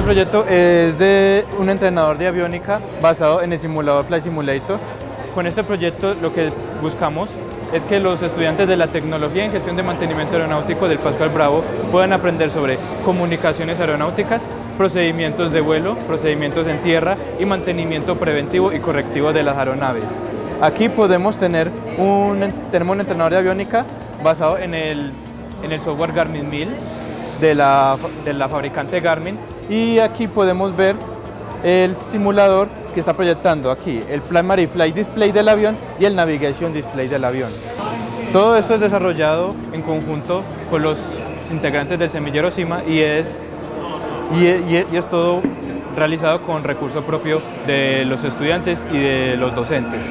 Este proyecto es de un entrenador de aviónica basado en el simulador Flight Simulator. Con este proyecto lo que buscamos es que los estudiantes de la tecnología en gestión de mantenimiento aeronáutico del Pascual Bravo puedan aprender sobre comunicaciones aeronáuticas, procedimientos de vuelo, procedimientos en tierra y mantenimiento preventivo y correctivo de las aeronaves. Aquí podemos tener tenemos un entrenador de aviónica basado en el software Garmin 1000 de la fabricante Garmin, y aquí podemos ver el simulador que está proyectando aquí, el Primary Flight Display del avión y el Navigation Display del avión. Todo esto es desarrollado en conjunto con los integrantes del semillero SIMA y es todo realizado con recurso propio de los estudiantes y de los docentes.